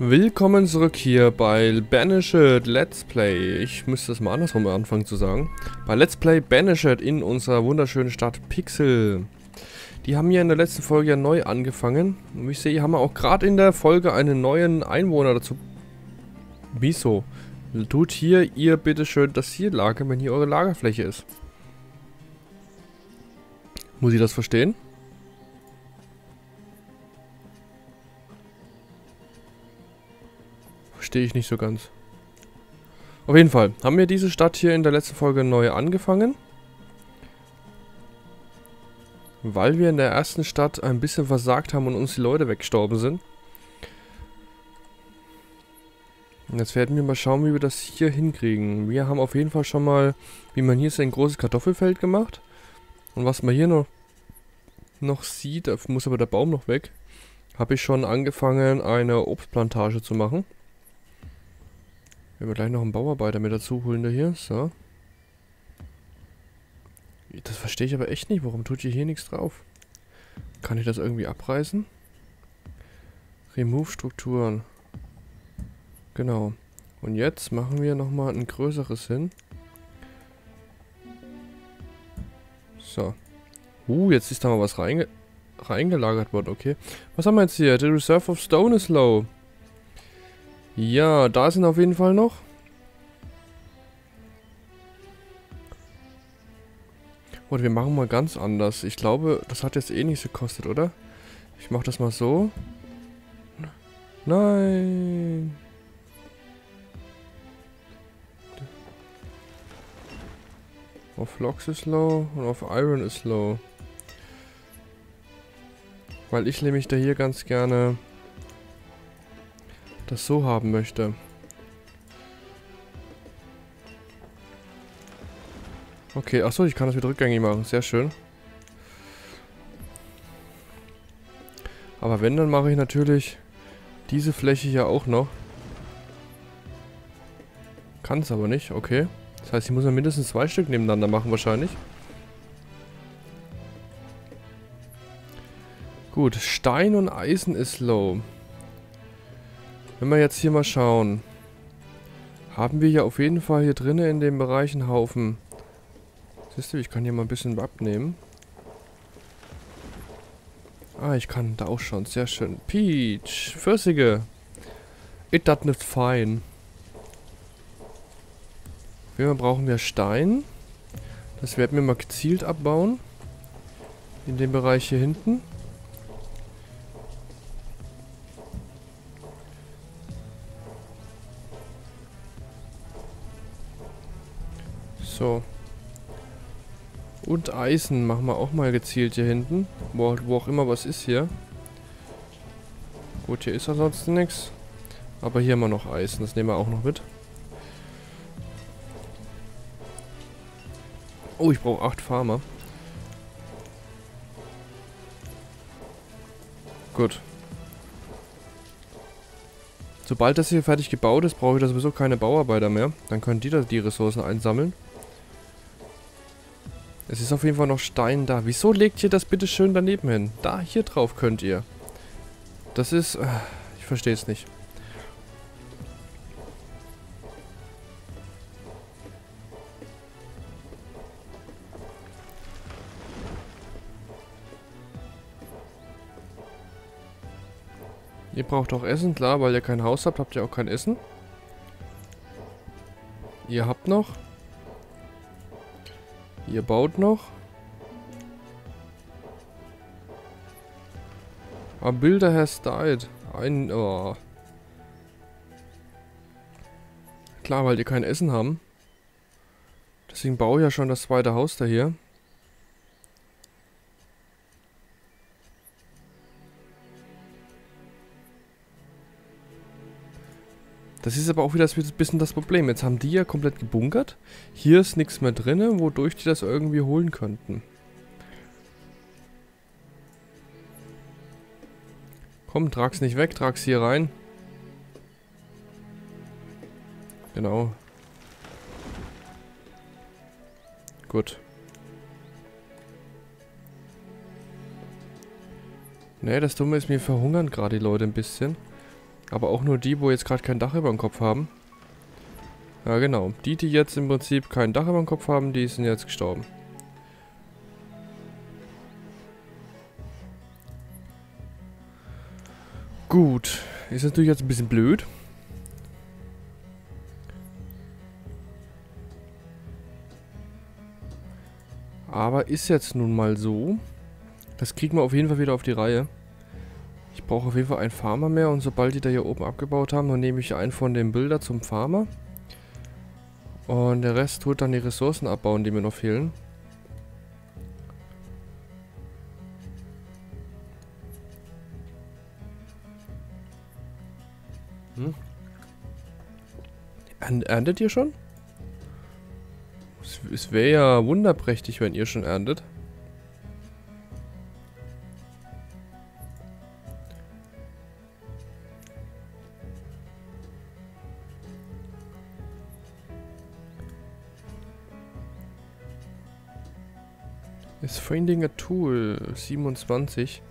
Willkommen zurück hier bei Banished Let's Play. Ich müsste es mal andersrum anfangen zu sagen. Bei Let's Play Banished in unserer wunderschönen Stadt Pixel. Die haben hier in der letzten Folge ja neu angefangen. Und ich sehe, hier haben wir auch gerade in der Folge einen neuen Einwohner dazu. Wieso? Tut hier ihr bitteschön das hier lagern, wenn hier eure Lagerfläche ist. Muss ich das verstehen? Verstehe ich nicht so ganz. Auf jeden Fall haben wir diese Stadt hier in der letzten Folge neu angefangen. Weil wir in der ersten Stadt ein bisschen versagt haben und uns die Leute weggestorben sind. Und jetzt werden wir mal schauen, wie wir das hier hinkriegen. Wir haben auf jeden Fall schon mal, wie man hier ist, ein großes Kartoffelfeld gemacht. Und was man hier noch sieht, da muss aber der Baum noch weg, habe ich schon angefangen, eine Obstplantage zu machen. Werden wir gleich noch einen Bauarbeiter mit dazu holen, der hier, so. Das verstehe ich aber echt nicht, warum tut ihr hier nichts drauf? Kann ich das irgendwie abreißen? Remove-Strukturen. Genau. Und jetzt machen wir nochmal ein größeres hin. So. Jetzt ist da mal was reingelagert worden, okay. Was haben wir jetzt hier? The Reserve of Stone is low. Ja, da sind auf jeden Fall noch. Und wir machen mal ganz anders. Ich glaube, das hat jetzt eh nichts gekostet, oder? Ich mache das mal so. Nein. Auf Logs ist low und auf Iron ist low. Weil ich nämlich da hier ganz gerne das so haben möchte. Okay, achso, ich kann das wieder rückgängig machen. Sehr schön. Aber wenn, dann mache ich natürlich diese Fläche hier auch noch. Kann es aber nicht, okay. Das heißt, ich muss ja mindestens zwei Stück nebeneinander machen wahrscheinlich. Gut, Stein und Eisen ist low. Wenn wir jetzt hier mal schauen, haben wir hier auf jeden Fall hier drinnen in dem Bereich einen Haufen. Siehst du, ich kann hier mal ein bisschen abnehmen. Ah, ich kann da auch schon, sehr schön. Peach, Pfirsiche. It dat nicht fein. Wir brauchen wir Stein. Das werden wir mal gezielt abbauen. In dem Bereich hier hinten. So. Und Eisen machen wir auch mal gezielt hier hinten. Wo auch immer was ist hier. Gut, hier ist ansonsten nichts. Aber hier haben wir noch Eisen. Das nehmen wir auch noch mit. Oh, ich brauche 8 Farmer. Gut. Sobald das hier fertig gebaut ist, brauche ich da sowieso keine Bauarbeiter mehr. Dann können die da die Ressourcen einsammeln. Es ist auf jeden Fall noch Stein da. Wieso legt ihr das bitte schön daneben hin? Da, hier drauf könnt ihr. Das ist... ich verstehe es nicht. Ihr braucht auch Essen, klar, weil ihr kein Haus habt, habt ihr auch kein Essen. Ihr habt noch. Ihr baut noch. A builder has died. Oh. Klar, weil ihr kein Essen haben. Deswegen baue ich ja schon das zweite Haus da hier. Das ist aber auch wieder ein bisschen das Problem. Jetzt haben die ja komplett gebunkert. Hier ist nichts mehr drin, wodurch die das irgendwie holen könnten. Komm, trag's nicht weg, trag's hier rein. Genau. Gut. Ne, das Dumme ist, mir verhungern gerade die Leute ein bisschen. Aber auch nur die, wo jetzt gerade kein Dach über dem Kopf haben. Ja genau, die jetzt im Prinzip kein Dach über dem Kopf haben, die sind jetzt gestorben. Gut, ist natürlich jetzt ein bisschen blöd. Aber ist jetzt nun mal so. Das kriegen wir auf jeden Fall wieder auf die Reihe. Ich brauche auf jeden Fall einen Farmer mehr. Und sobald die da hier oben abgebaut haben, dann nehme ich einen von dem Bilder zum Farmer. Und der Rest tut dann die Ressourcen abbauen, die mir noch fehlen. Erntet ihr schon? Es wäre ja wunderprächtig, wenn ihr schon erntet. Ist Finding a Tool 27.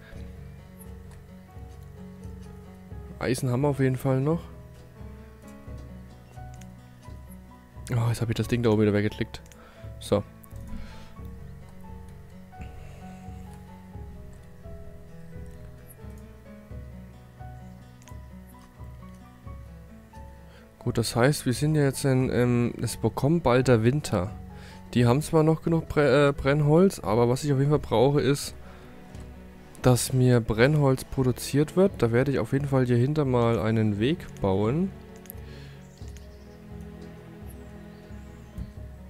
Eisen haben wir auf jeden Fall noch. Oh, jetzt habe ich das Ding da oben wieder weggeklickt. So. Gut, das heißt, wir sind ja jetzt in... es bekommt bald der Winter. Die haben zwar noch genug Brennholz, aber was ich auf jeden Fall brauche ist, dass mir Brennholz produziert wird. Da werde ich auf jeden Fall hier hinter mal einen Weg bauen.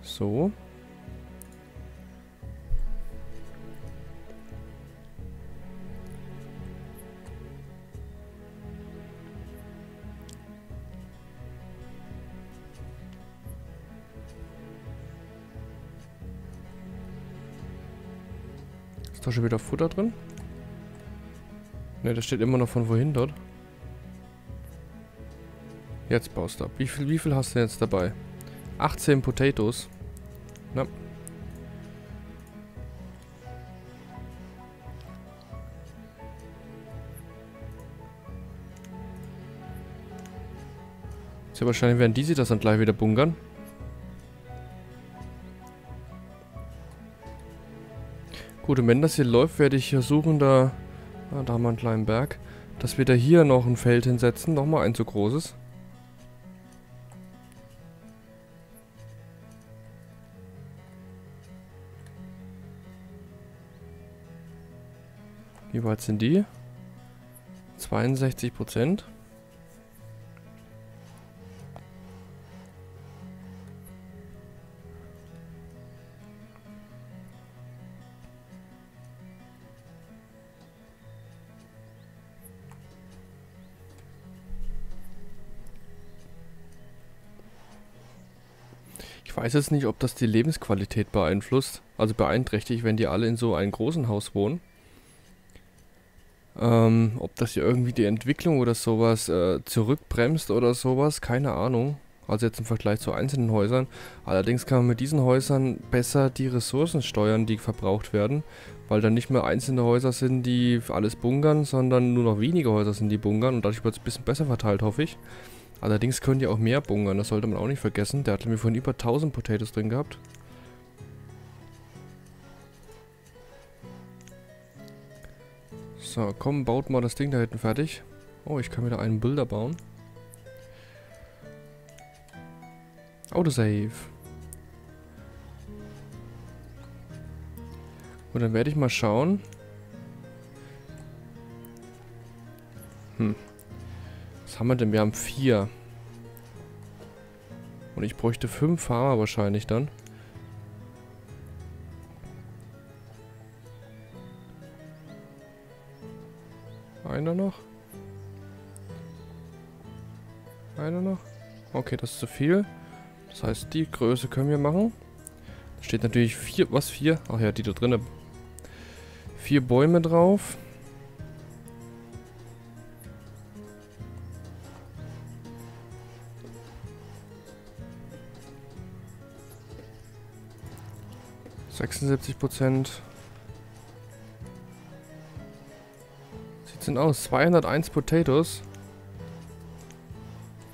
So. Ist da schon wieder Futter drin? Ne, das steht immer noch von wohin dort. Jetzt baust du ab. Wie viel hast du jetzt dabei? 18 Potatoes. Na. Sehr wahrscheinlich werden die sich das dann gleich wieder bunkern. Gut, und wenn das hier läuft, werde ich versuchen, da... Ah, da haben wir einen kleinen Berg. Dass wir da hier noch ein Feld hinsetzen. Nochmal ein zu großes. Wie weit sind die? 62%. Ich weiß jetzt nicht, ob das die Lebensqualität beeinflusst, also beeinträchtigt, wenn die alle in so einem großen Haus wohnen. Ob das hier irgendwie die Entwicklung oder sowas zurückbremst oder sowas, keine Ahnung. Also jetzt im Vergleich zu einzelnen Häusern. Allerdings kann man mit diesen Häusern besser die Ressourcen steuern, die verbraucht werden, weil dann nicht mehr einzelne Häuser sind, die alles bunkern, sondern nur noch wenige Häuser sind, die bunkern, und dadurch wird es ein bisschen besser verteilt, hoffe ich. Allerdings können die auch mehr bunkern, das sollte man auch nicht vergessen. Der hatte mir vorhin über 1000 Potatoes drin gehabt. So, komm, baut mal das Ding da hinten fertig. Oh, ich kann wieder einen Builder bauen. Autosave. Und dann werde ich mal schauen. Was haben wir denn? Wir haben 4. Und ich bräuchte 5 Farmer wahrscheinlich dann. Einer noch? Einer noch? Okay, das ist zu viel. Das heißt, die Größe können wir machen. Da steht natürlich 4... Was? 4? Ach ja, die da drinnen. 4 Bäume drauf. %. Sieht denn aus? 201 Potatoes.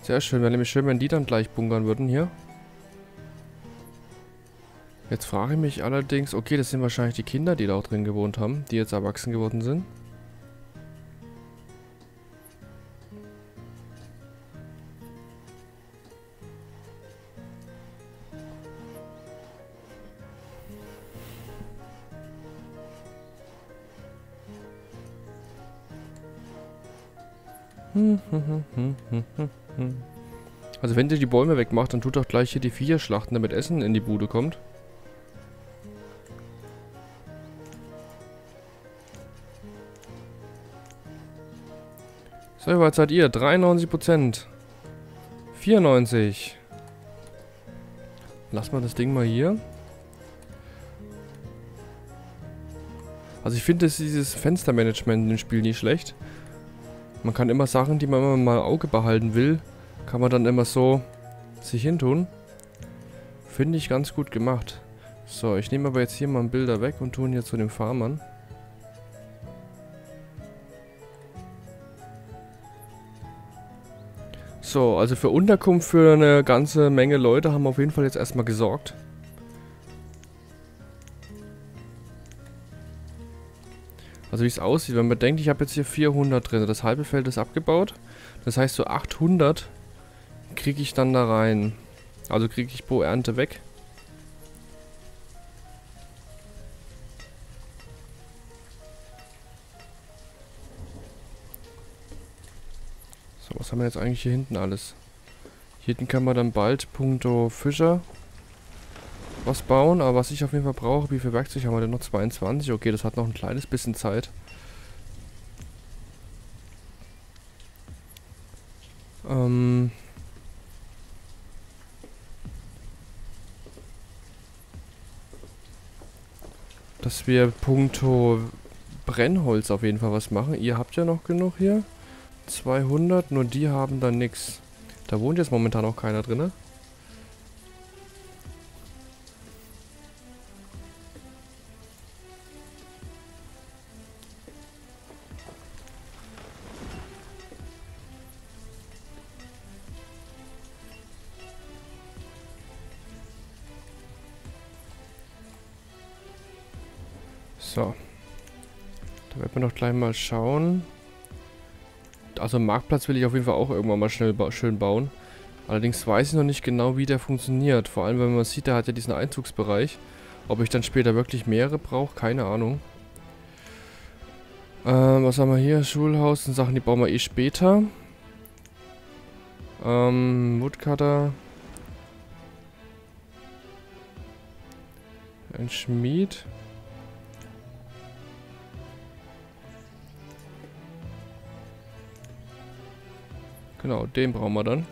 Sehr schön, wäre nämlich schön, wenn die dann gleich bunkern würden hier. Jetzt frage ich mich allerdings, okay, das sind wahrscheinlich die Kinder, die da auch drin gewohnt haben, die jetzt erwachsen geworden sind. Also wenn ihr die Bäume wegmacht, dann tut doch gleich hier die Viecher schlachten, damit Essen in die Bude kommt. So, wie weit seid ihr? 93%. 94. Lass mal das Ding mal hier. Also ich finde dieses Fenstermanagement im Spiel nicht schlecht. Man kann immer Sachen, die man immer mal im Auge behalten will, kann man dann immer so sich hintun. Finde ich ganz gut gemacht. So, ich nehme aber jetzt hier mal Bilder weg und tun hier zu den Farmern. So, also für Unterkunft für eine ganze Menge Leute haben wir auf jeden Fall jetzt erstmal gesorgt. Also wie es aussieht, wenn man denkt, ich habe jetzt hier 400 drin, das halbe Feld ist abgebaut. Das heißt, so 800 kriege ich dann da rein. Also kriege ich pro Ernte weg. So, was haben wir jetzt eigentlich hier hinten alles? Hier hinten kann man dann bald punkto Fischer was bauen, aber was ich auf jeden Fall brauche, wie viel Werkzeug haben wir denn noch? 22, okay, das hat noch ein kleines bisschen Zeit. Dass wir punkto Brennholz auf jeden Fall was machen. Ihr habt ja noch genug hier. 200, nur die haben da nichts. Da wohnt jetzt momentan auch keiner drin, ne? So, da werden wir noch gleich mal schauen. Also Marktplatz will ich auf jeden Fall auch irgendwann mal schnell schön bauen. Allerdings weiß ich noch nicht genau, wie der funktioniert. Vor allem, wenn man sieht, der hat ja diesen Einzugsbereich. Ob ich dann später wirklich mehrere brauche, keine Ahnung. Was haben wir hier? Schulhaus und Sachen, die bauen wir eh später. Woodcutter. Ein Schmied. Genau, den brauchen wir dann.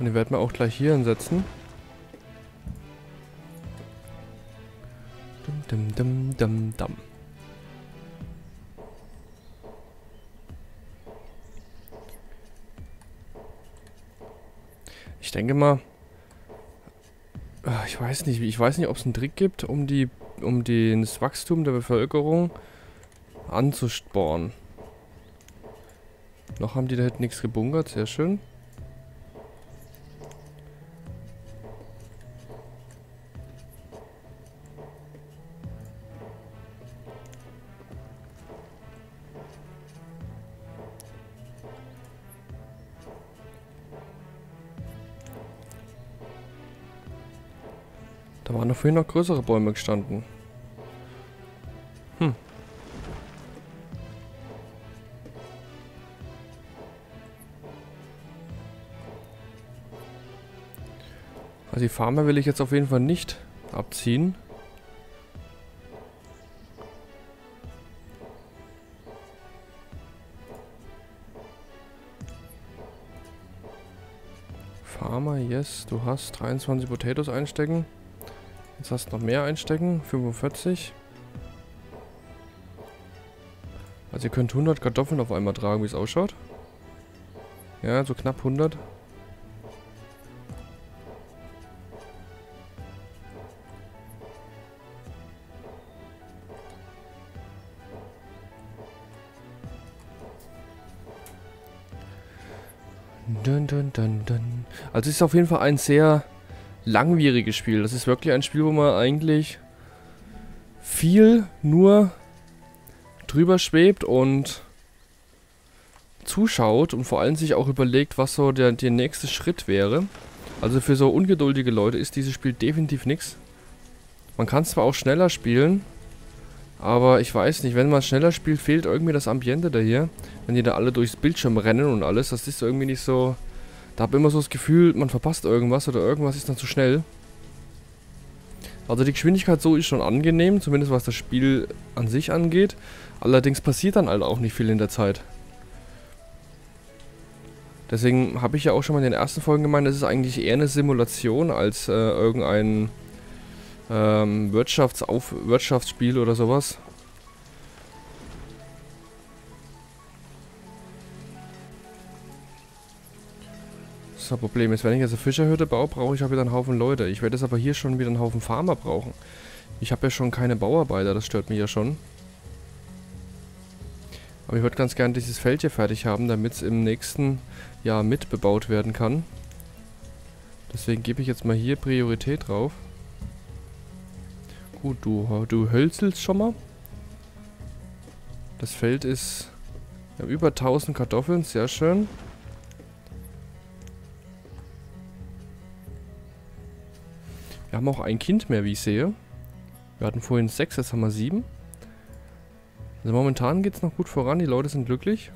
Und den werden wir auch gleich hier hinsetzen. Dum, dum, dum, dum, dum. Ich denke mal, ich weiß nicht, ob es einen Trick gibt, um das Wachstum der Bevölkerung anzuspornen. Noch haben die da hinten nichts gebunkert, sehr schön. Da waren doch vorhin noch größere Bäume gestanden. Die Farmer will ich jetzt auf jeden Fall nicht abziehen. Farmer, yes, du hast 23 Potatoes einstecken. Jetzt hast du noch mehr einstecken, 45. Also ihr könnt 100 Kartoffeln auf einmal tragen, wie es ausschaut. Ja, so knapp 100. Dun, dun, dun, dun. Also es ist auf jeden Fall ein sehr langwieriges Spiel. Das ist wirklich ein Spiel, wo man eigentlich viel nur drüber schwebt und zuschaut und vor allem sich auch überlegt, was so der nächste Schritt wäre. Also für so ungeduldige Leute ist dieses Spiel definitiv nichts. Man kann zwar auch schneller spielen, aber ich weiß nicht, wenn man schneller spielt, fehlt irgendwie das Ambiente da hier. Wenn die da alle durchs Bildschirm rennen und alles, das ist irgendwie nicht so... Da habe ich immer so das Gefühl, man verpasst irgendwas oder irgendwas ist dann zu schnell. Also die Geschwindigkeit so ist schon angenehm, zumindest was das Spiel an sich angeht. Allerdings passiert dann halt auch nicht viel in der Zeit. Deswegen habe ich ja auch schon mal in den ersten Folgen gemeint, das ist eigentlich eher eine Simulation als irgendein Wirtschaftsspiel oder sowas. Das Problem ist, wenn ich jetzt eine Fischerhütte baue, brauche ich wieder einen Haufen Leute. Ich werde jetzt aber hier schon wieder einen Haufen Farmer brauchen. Ich habe ja schon keine Bauarbeiter, das stört mich ja schon. Aber ich würde ganz gerne dieses Feld hier fertig haben, damit es im nächsten Jahr mit bebaut werden kann. Deswegen gebe ich jetzt mal hier Priorität drauf. Gut, du hölzelst schon mal. Das Feld ist... Wir haben über 1000 Kartoffeln, sehr schön. Wir haben auch ein Kind mehr, wie ich sehe. Wir hatten vorhin 6, jetzt haben wir 7. Also momentan geht es noch gut voran, die Leute sind glücklich.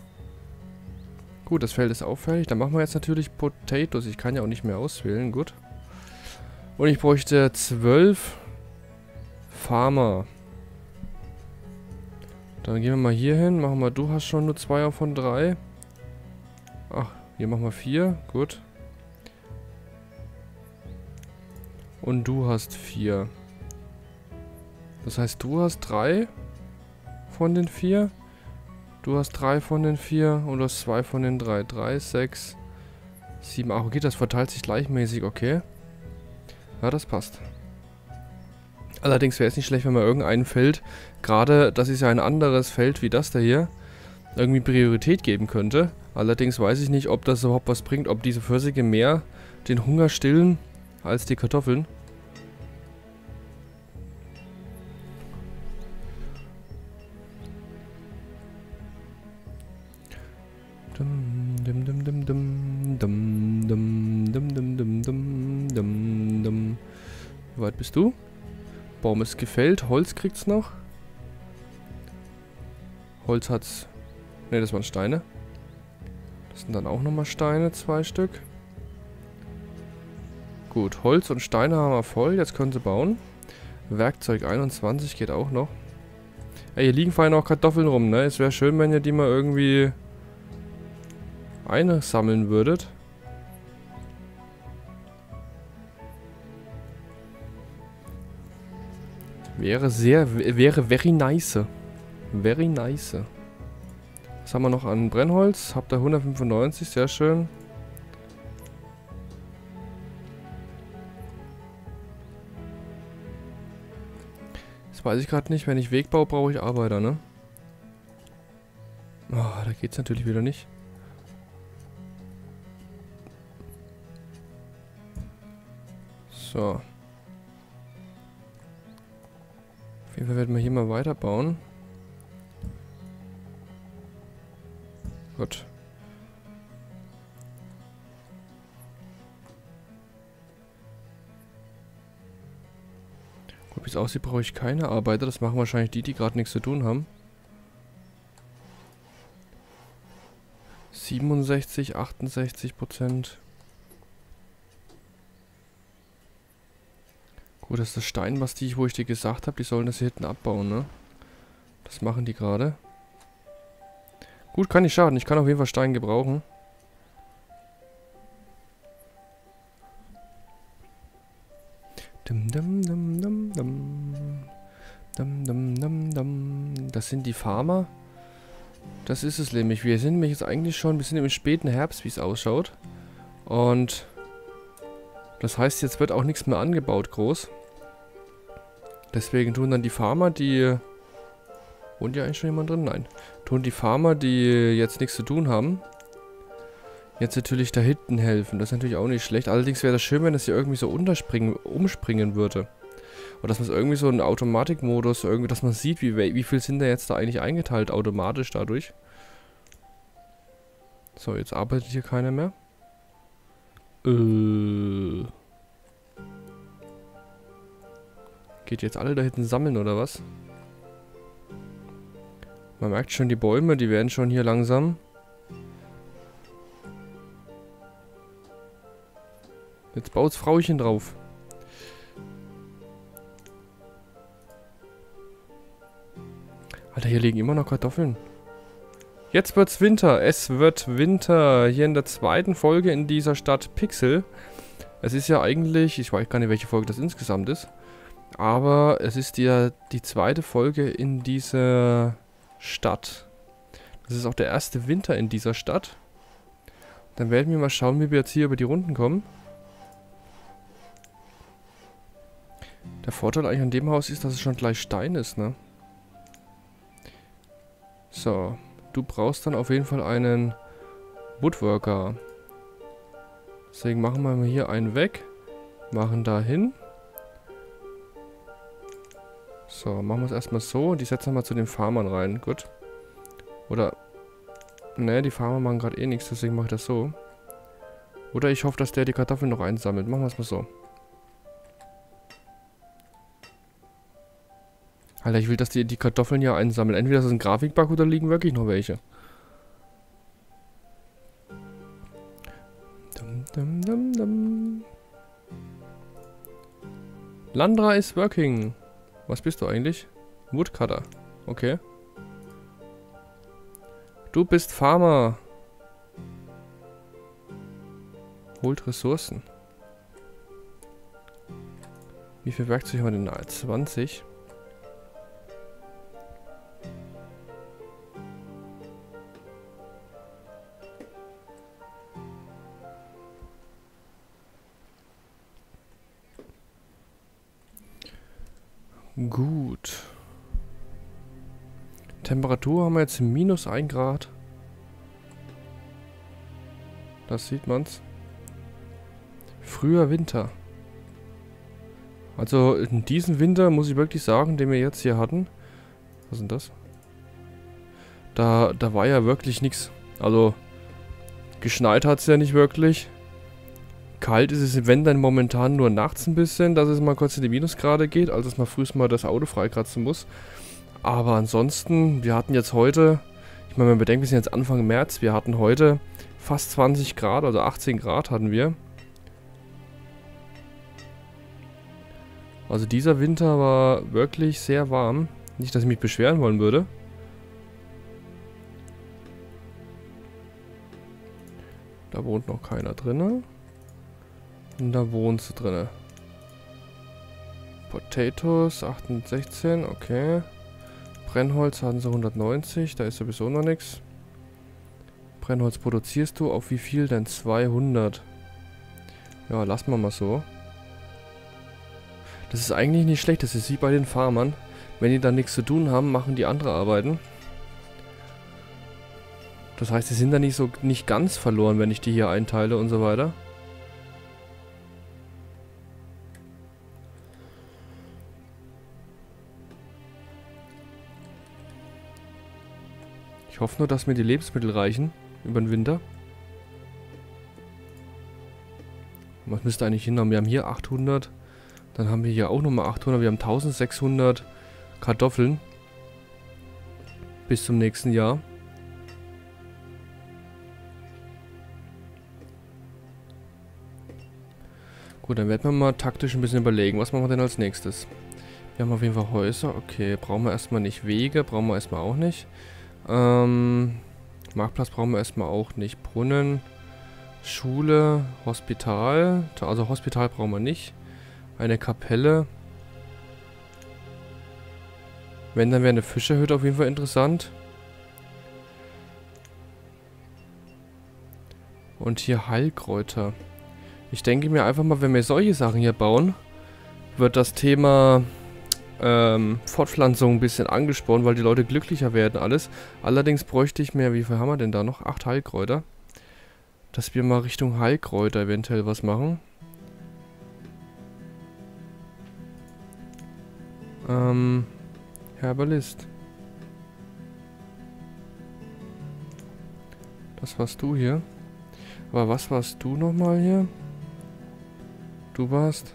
Gut, das Feld ist auffällig. Dann machen wir jetzt natürlich Potatoes. Ich kann ja auch nicht mehr auswählen, gut. Und ich bräuchte 12 Farmer. Dann gehen wir mal hier hin. Machen wir, du hast schon nur 2 von 3. Ach, hier machen wir 4, gut. Und du hast 4. Das heißt, du hast 3 von den 4. Du hast 3 von den 4 und du hast 2 von den 3. 3, 6, 7, 8. Okay, das verteilt sich gleichmäßig, okay. Ja, das passt. Allerdings wäre es nicht schlecht, wenn man irgendein Feld, gerade das ist ja ein anderes Feld wie das da hier, irgendwie Priorität geben könnte. Allerdings weiß ich nicht, ob das überhaupt was bringt, ob diese Pfirsiche mehr den Hunger stillen als die Kartoffeln. Wie weit bist du? Baum ist gefällt, Holz kriegt's noch. Holz hat's. Ne, das waren Steine. Das sind dann auch nochmal Steine, 2 Stück. Gut, Holz und Steine haben wir voll, jetzt können sie bauen. Werkzeug 21 geht auch noch. Ey, hier liegen vor allem auch Kartoffeln rum, ne? Es wäre schön, wenn ihr die mal irgendwie einsammeln würdet. Wäre very nice. Very nice. Was haben wir noch an Brennholz? Habt ihr 195, sehr schön. Weiß ich gerade nicht. Wenn ich Weg baue, brauche ich Arbeiter, ne? Oh, da geht's natürlich wieder nicht. So. Auf jeden Fall werden wir hier mal weiterbauen. Gut. Wie es aussieht, brauche ich keine Arbeiter. Das machen wahrscheinlich die gerade nichts zu tun haben. 67, 68%. Gut, das ist das Steinbastille, wo ich dir gesagt habe, die sollen das hier hinten abbauen, ne? Das machen die gerade. Gut, kann nicht schaden. Ich kann auf jeden Fall Stein gebrauchen. Das sind die Farmer. Das ist es nämlich. Wir sind nämlich jetzt eigentlich schon, wir sind im späten Herbst, wie es ausschaut. Und das heißt, jetzt wird auch nichts mehr angebaut groß. Deswegen tun dann die Farmer, die... Wohnt ja eigentlich schon jemand drin? Nein. Tun die Farmer, die jetzt nichts zu tun haben, jetzt natürlich da hinten helfen. Das ist natürlich auch nicht schlecht. Allerdings wäre das schön, wenn das hier irgendwie so umspringen würde. Oder dass man irgendwie so einen Automatikmodus, irgendwie, dass man sieht, wie viel sind da jetzt da eigentlich eingeteilt, automatisch dadurch. So, jetzt arbeitet hier keiner mehr. Geht jetzt alle da hinten sammeln, oder was? Man merkt schon, die Bäume, die werden schon hier langsam. Jetzt baut's Frauchen drauf. Alter, hier liegen immer noch Kartoffeln. Jetzt wird's Winter. Es wird Winter. Hier in der zweiten Folge in dieser Stadt Pixel. Es ist ja eigentlich, ich weiß gar nicht, welche Folge das insgesamt ist. Aber es ist ja die zweite Folge in dieser Stadt. Das ist auch der erste Winter in dieser Stadt. Dann werden wir mal schauen, wie wir jetzt hier über die Runden kommen. Der Vorteil eigentlich an dem Haus ist, dass es schon gleich Stein ist, ne? So, du brauchst dann auf jeden Fall einen Woodworker. Deswegen machen wir hier einen weg. Machen da hin. So, machen wir es erstmal so. Und die setzen wir mal zu den Farmern rein. Gut. Oder, ne, die Farmer machen gerade eh nichts, deswegen mache ich das so. Oder ich hoffe, dass der die Kartoffeln noch einsammelt. Machen wir es mal so. Alter, ich will, dass die Kartoffeln hier einsammeln. Entweder das ist ein Grafikbug oder liegen wirklich noch welche. Dum, dum, dum, dum. Landra is working. Was bist du eigentlich? Woodcutter. Okay. Du bist Farmer. Holt Ressourcen. Wie viel Werkzeug haben wir denn da? 20. Gut. Temperatur haben wir jetzt minus 1 Grad. Das sieht man's. Früher Winter. Also in diesem Winter muss ich wirklich sagen, den wir jetzt hier hatten. Was ist denn das? Da war ja wirklich nichts. Also geschneit hat es ja nicht wirklich. Kalt ist es, wenn dann momentan nur nachts ein bisschen, dass es mal kurz in die Minusgrade geht, also dass man frühestens mal das Auto freikratzen muss. Aber ansonsten, wir hatten jetzt heute, ich meine, wenn man bedenkt, wir sind jetzt Anfang März, wir hatten heute fast 20 Grad, also 18 Grad hatten wir. Also dieser Winter war wirklich sehr warm. Nicht, dass ich mich beschweren wollen würde. Da wohnt noch keiner drinne. Und da wohnt sie drinne. Potatoes, 16, okay. Brennholz hatten sie 190, da ist sowieso noch nichts. Brennholz produzierst du, auf wie viel denn? 200. Ja, lassen wir mal so. Das ist eigentlich nicht schlecht, das ist wie bei den Farmern. Wenn die dann nichts zu tun haben, machen die andere Arbeiten. Das heißt, die sind dann nicht ganz verloren, wenn ich die hier einteile und so weiter. Ich hoffe nur, dass mir die Lebensmittel reichen über den Winter. Was müsste eigentlich hinhaben? Wir haben hier 800. Dann haben wir hier auch nochmal 800. Wir haben 1600 Kartoffeln. Bis zum nächsten Jahr. Gut, dann werden wir mal taktisch ein bisschen überlegen. Was machen wir denn als nächstes? Wir haben auf jeden Fall Häuser. Okay, brauchen wir erstmal nicht. Wege brauchen wir erstmal auch nicht. Marktplatz brauchen wir erstmal auch nicht. Brunnen, Schule, Hospital. Also Hospital brauchen wir nicht. Eine Kapelle. Wenn, dann wäre eine Fischerhütte auf jeden Fall interessant. Und hier Heilkräuter. Ich denke mir einfach mal, wenn wir solche Sachen hier bauen, wird das Thema Fortpflanzung ein bisschen angespornt, weil die Leute glücklicher werden alles. Allerdings bräuchte ich mehr, wie viel haben wir denn da noch? 8 Heilkräuter. dass wir mal Richtung Heilkräuter eventuell was machen. Herbalist. Das warst du hier. Aber was warst du nochmal hier? Du warst...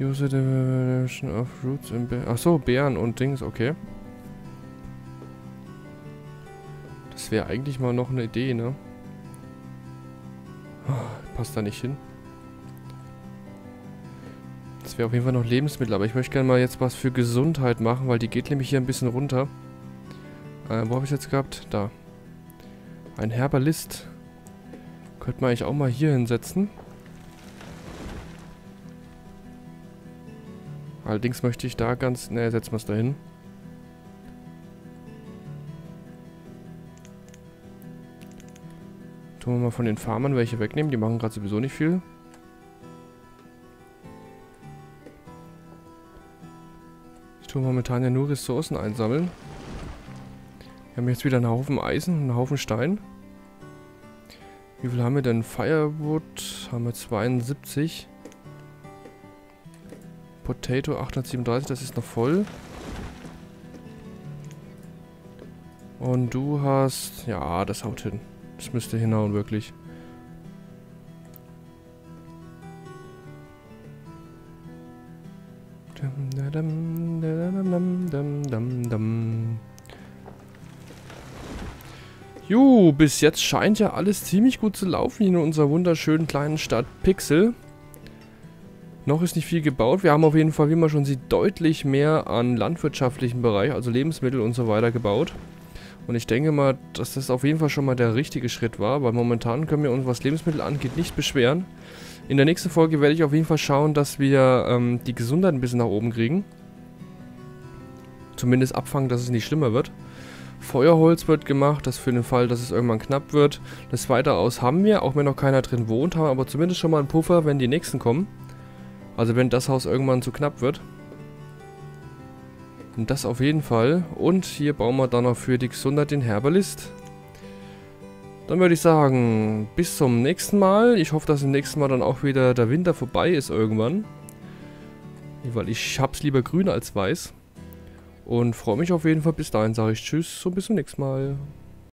Use the variation of roots in Beeren. Achso, Beeren und Dings, okay. Das wäre eigentlich mal noch eine Idee, ne? Oh, passt da nicht hin. Das wäre auf jeden Fall noch Lebensmittel, aber ich möchte gerne mal jetzt was für Gesundheit machen, weil die geht nämlich hier ein bisschen runter. Wo habe ich es jetzt gehabt? Da. Ein Herbalist. Könnte man eigentlich auch mal hier hinsetzen. Allerdings möchte ich da ganz... Ne, setzen wir es da hin. Tun wir mal von den Farmern welche wegnehmen. Die machen gerade sowieso nicht viel. Ich tue momentan ja nur Ressourcen einsammeln. Wir haben jetzt wieder einen Haufen Eisen und einen Haufen Stein. Wie viel haben wir denn? Firewood haben wir 72. Potato 837, das ist noch voll. Und du hast... Ja, das haut hin. Das müsste hinhauen, wirklich. Jo, bis jetzt scheint ja alles ziemlich gut zu laufen in unserer wunderschönen kleinen Stadt Pixel. Noch ist nicht viel gebaut. Wir haben auf jeden Fall, wie man schon sieht, deutlich mehr an landwirtschaftlichen Bereich, also Lebensmittel und so weiter gebaut. Und ich denke mal, dass das auf jeden Fall schon mal der richtige Schritt war, weil momentan können wir uns, was Lebensmittel angeht, nicht beschweren. In der nächsten Folge werde ich auf jeden Fall schauen, dass wir die Gesundheit ein bisschen nach oben kriegen. Zumindest abfangen, dass es nicht schlimmer wird. Feuerholz wird gemacht, das für den Fall, dass es irgendwann knapp wird. Das Weiter aus haben wir, auch wenn noch keiner drin wohnt, haben aber zumindest schon mal einen Puffer, wenn die nächsten kommen. Also wenn das Haus irgendwann zu knapp wird. Und das auf jeden Fall. Und hier bauen wir dann noch für die Gesundheit den Herbalist. Dann würde ich sagen, bis zum nächsten Mal. Ich hoffe, dass im nächsten Mal dann auch wieder der Winter vorbei ist irgendwann. Weil ich hab's lieber grün als weiß. Und freue mich auf jeden Fall. Bis dahin sage ich tschüss und bis zum nächsten Mal.